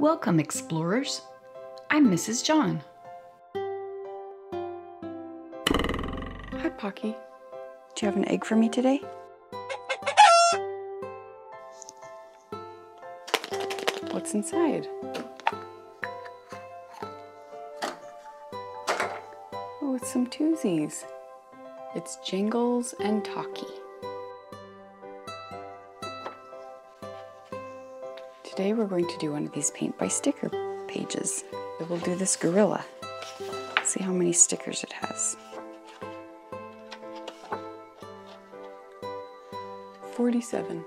Welcome, explorers. I'm Mrs. Jon. Hi, Pocky. Do you have an egg for me today? What's inside? Oh, it's some Twozies. It's Jingles and Pocky. Today we're going to do one of these Paint By Sticker pages. We'll do this gorilla. See how many stickers it has. 47.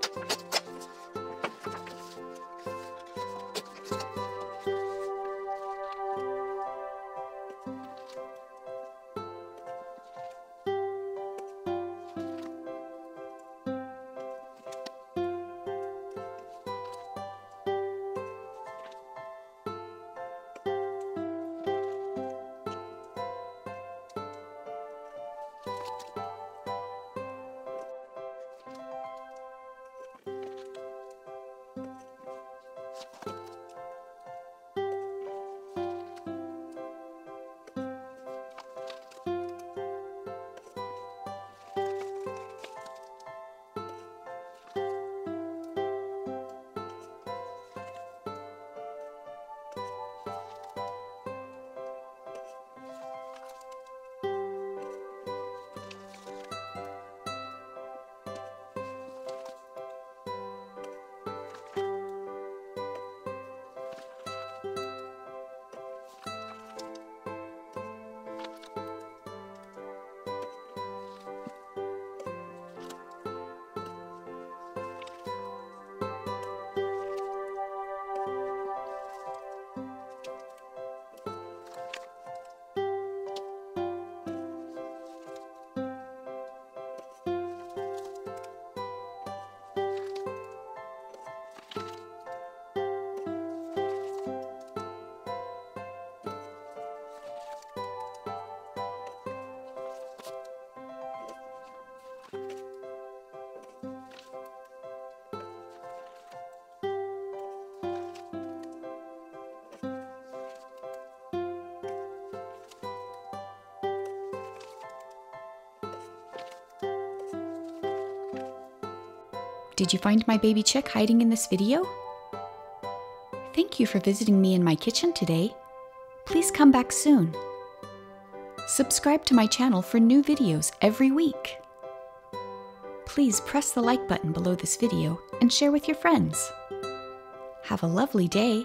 Did you find my baby chick hiding in this video? Thank you for visiting me in my kitchen today. Please come back soon. Subscribe to my channel for new videos every week. Please press the like button below this video and share with your friends. Have a lovely day.